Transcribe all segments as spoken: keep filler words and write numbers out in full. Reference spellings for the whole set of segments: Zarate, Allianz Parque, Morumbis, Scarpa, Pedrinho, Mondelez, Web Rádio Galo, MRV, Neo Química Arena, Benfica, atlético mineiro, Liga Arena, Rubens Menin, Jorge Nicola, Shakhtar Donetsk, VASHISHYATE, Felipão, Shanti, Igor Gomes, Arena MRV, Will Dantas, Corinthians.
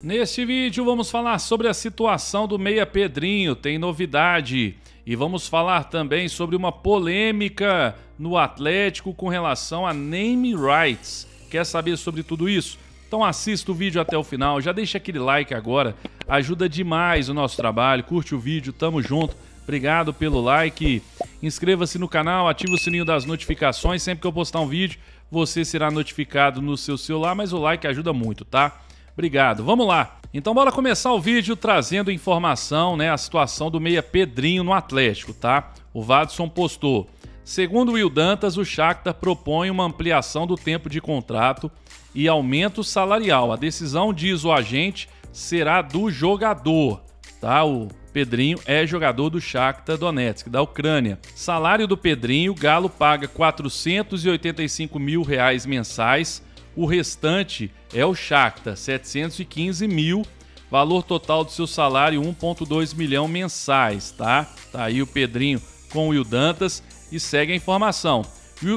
Neste vídeo vamos falar sobre a situação do meia Pedrinho, tem novidade, e vamos falar também sobre uma polêmica no Atlético com relação a name rights. Quer saber sobre tudo isso? Então assista o vídeo até o final, já deixa aquele like agora, ajuda demais o nosso trabalho, curte o vídeo, tamo junto, obrigado pelo like, inscreva-se no canal, ative o sininho das notificações, sempre que eu postar um vídeo você será notificado no seu celular, mas o like ajuda muito, tá? Obrigado, vamos lá. Então bora começar o vídeo trazendo informação, né, a situação do meia Pedrinho no Atlético, tá? O Vadson postou: segundo Will Dantas, o Shakhtar propõe uma ampliação do tempo de contrato e aumento salarial. A decisão, diz o agente, será do jogador, tá? O Pedrinho é jogador do Shakhtar Donetsk, da Ucrânia. Salário do Pedrinho, Galo paga quatrocentos e oitenta e cinco mil reais mensais. O restante é o Shakhtar, setecentos e quinze mil, valor total do seu salário um vírgula dois milhão mensais, tá? Tá aí o Pedrinho com o Will Dantas e segue a informação.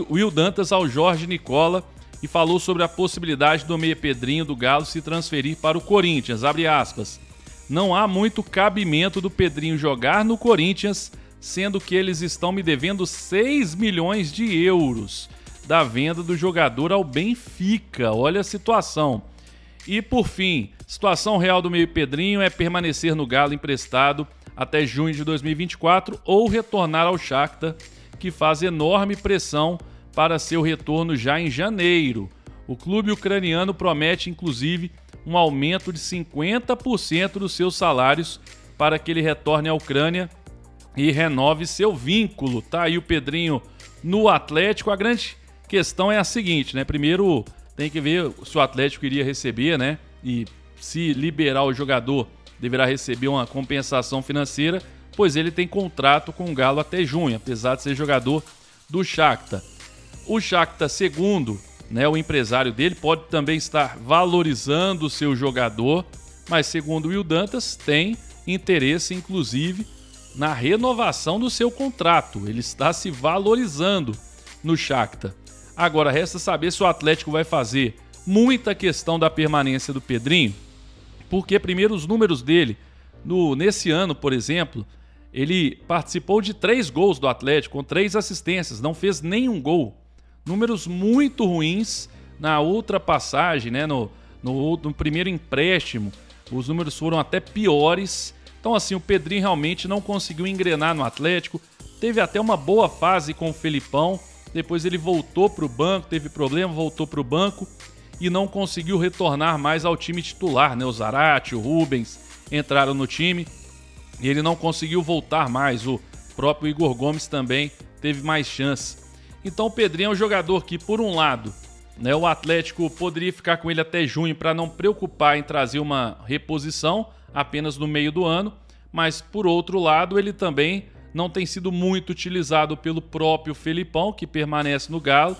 O Will Dantas ao Jorge Nicola e falou sobre a possibilidade do meia Pedrinho do Galo se transferir para o Corinthians, abre aspas. Não há muito cabimento do Pedrinho jogar no Corinthians, sendo que eles estão me devendo seis milhões de euros. Da venda do jogador ao Benfica, olha a situação. E por fim, situação real do meio Pedrinho é permanecer no Galo emprestado até junho de dois mil e vinte e quatro ou retornar ao Shakhtar, que faz enorme pressão para seu retorno já em janeiro. O clube ucraniano promete inclusive um aumento de cinquenta por cento dos seus salários para que ele retorne à Ucrânia e renove seu vínculo. Tá aí o Pedrinho no Atlético. A grande A questão é a seguinte, né? Primeiro tem que ver se o Atlético iria receber, né? E se liberar o jogador, deverá receber uma compensação financeira, pois ele tem contrato com o Galo até junho, apesar de ser jogador do Shakhtar. O Shakhtar, segundo, né, o empresário dele, pode também estar valorizando o seu jogador, mas segundo o Will Dantas, tem interesse, inclusive, na renovação do seu contrato. Ele está se valorizando no Shakhtar. Agora, resta saber se o Atlético vai fazer muita questão da permanência do Pedrinho, porque primeiro os números dele, no, nesse ano, por exemplo, ele participou de três gols do Atlético, com três assistências, não fez nenhum gol. Números muito ruins na outra passagem, né, no, no, no primeiro empréstimo, os números foram até piores. Então assim, o Pedrinho realmente não conseguiu engrenar no Atlético, teve até uma boa fase com o Felipão, depois ele voltou para o banco, teve problema, voltou para o banco e não conseguiu retornar mais ao time titular, né? O Zarate, o Rubens entraram no time e ele não conseguiu voltar mais. O próprio Igor Gomes também teve mais chance. Então o Pedrinho é um jogador que, por um lado, né, o Atlético poderia ficar com ele até junho para não preocupar em trazer uma reposição apenas no meio do ano, mas por outro lado ele também não tem sido muito utilizado pelo próprio Felipão, que permanece no Galo.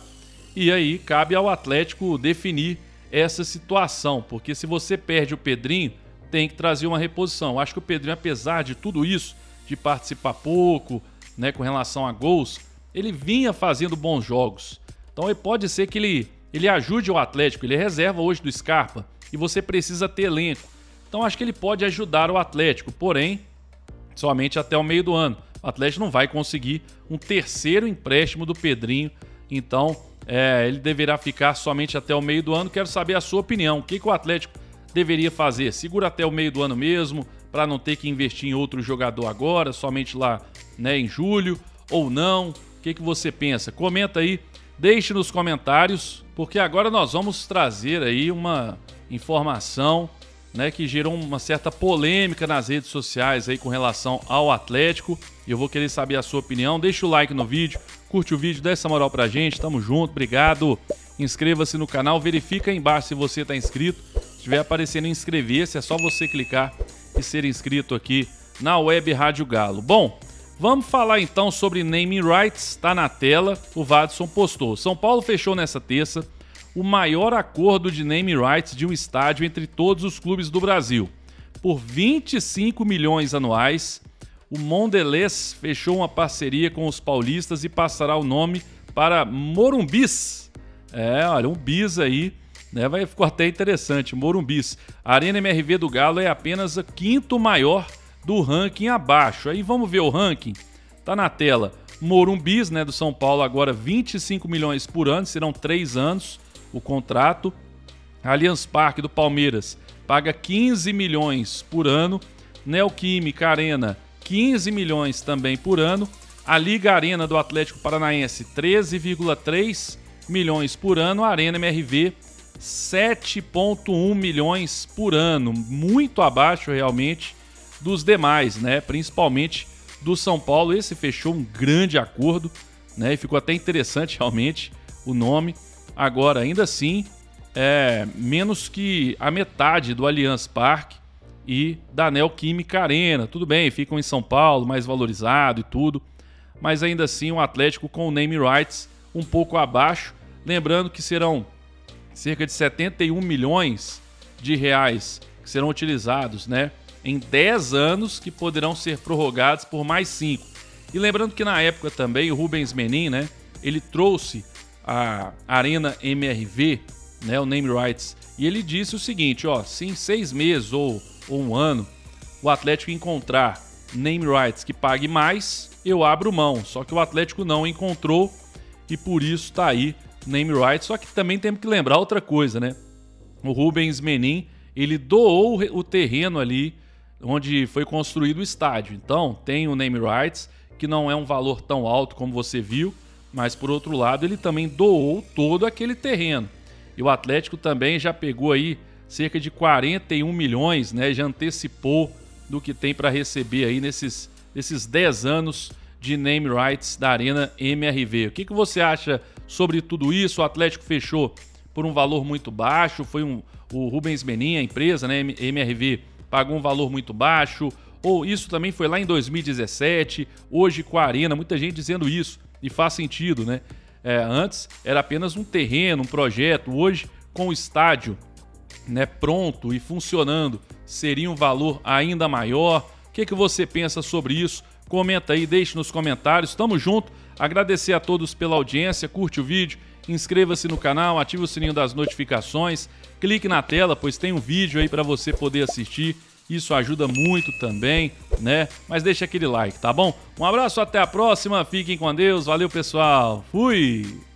E aí cabe ao Atlético definir essa situação, porque se você perde o Pedrinho, tem que trazer uma reposição. Eu acho que o Pedrinho, apesar de tudo isso, de participar pouco, né, com relação a gols, ele vinha fazendo bons jogos. Então ele pode ser que ele, ele ajude o Atlético, ele é reserva hoje do Scarpa e você precisa ter elenco. Então acho que ele pode ajudar o Atlético, porém, somente até o meio do ano. O Atlético não vai conseguir um terceiro empréstimo do Pedrinho, então é, ele deverá ficar somente até o meio do ano. Quero saber a sua opinião, o que, que o Atlético deveria fazer? Segura até o meio do ano mesmo, para não ter que investir em outro jogador agora, somente lá, né, em julho, ou não? O que, que você pensa? Comenta aí, deixe nos comentários, porque agora nós vamos trazer aí uma informação, né, que gerou uma certa polêmica nas redes sociais aí com relação ao Atlético. E eu vou querer saber a sua opinião. Deixa o like no vídeo, curte o vídeo, dá essa moral pra gente. Tamo junto, obrigado. Inscreva-se no canal, verifica aí embaixo se você tá inscrito. Se estiver aparecendo inscrever-se, é só você clicar e ser inscrito aqui na Web Rádio Galo. Bom, vamos falar então sobre naming rights, tá na tela. O Vadson postou: São Paulo fechou nessa terça o maior acordo de name rights de um estádio entre todos os clubes do Brasil. Por vinte e cinco milhões anuais, o Mondelez fechou uma parceria com os paulistas e passará o nome para Morumbis. É, olha, um bis aí né? Mas ficou até interessante. Morumbis, a Arena M R V do Galo é apenas a quinto maior do ranking abaixo. Aí vamos ver o ranking, tá na tela. Morumbis, né, do São Paulo, agora vinte e cinco milhões por ano, serão três anos o contrato. Allianz Parque do Palmeiras paga quinze milhões por ano. Neo Química Arena, quinze milhões também por ano. A Liga Arena do Atlético Paranaense, treze vírgula três milhões por ano. A Arena M R V, sete vírgula um milhões por ano, muito abaixo realmente dos demais, né? Principalmente do São Paulo. Esse fechou um grande acordo, né? E ficou até interessante realmente o nome. Agora, ainda assim, é menos que a metade do Allianz Parque e da Neo Química Arena. Tudo bem, ficam em São Paulo, mais valorizado e tudo, mas ainda assim um Atlético com o name rights um pouco abaixo. Lembrando que serão cerca de setenta e um milhões de reais que serão utilizados, né, em dez anos, que poderão ser prorrogados por mais cinco. E lembrando que na época também o Rubens Menin, né, ele trouxe a Arena M R V, né, o name rights, e ele disse o seguinte, ó, se em seis meses ou, ou um ano o Atlético encontrar name rights que pague mais, eu abro mão. Só que o Atlético não encontrou e por isso tá aí name rights. Só que também temos que lembrar outra coisa, né? O Rubens Menin, ele doou o terreno ali onde foi construído o estádio. Então tem o name rights, que não é um valor tão alto como você viu, mas por outro lado ele também doou todo aquele terreno. E o Atlético também já pegou aí cerca de quarenta e um milhões, né? Já antecipou do que tem para receber aí nesses, nesses dez anos de name rights da Arena M R V. O que, que você acha sobre tudo isso? O Atlético fechou por um valor muito baixo, foi um, o Rubens Menin, a empresa, né, M R V, pagou um valor muito baixo, ou isso também foi lá em dois mil e dezessete, hoje com a Arena, muita gente dizendo isso, e faz sentido, né? É, antes era apenas um terreno, um projeto, hoje com o estádio, né, pronto e funcionando, seria um valor ainda maior. O que, que você pensa sobre isso? Comenta aí, deixe nos comentários, tamo junto, agradecer a todos pela audiência, curte o vídeo, inscreva-se no canal, ative o sininho das notificações, clique na tela, pois tem um vídeo aí para você poder assistir, isso ajuda muito também, né? Mas deixa aquele like, tá bom? Um abraço, até a próxima, fiquem com Deus, valeu pessoal, fui!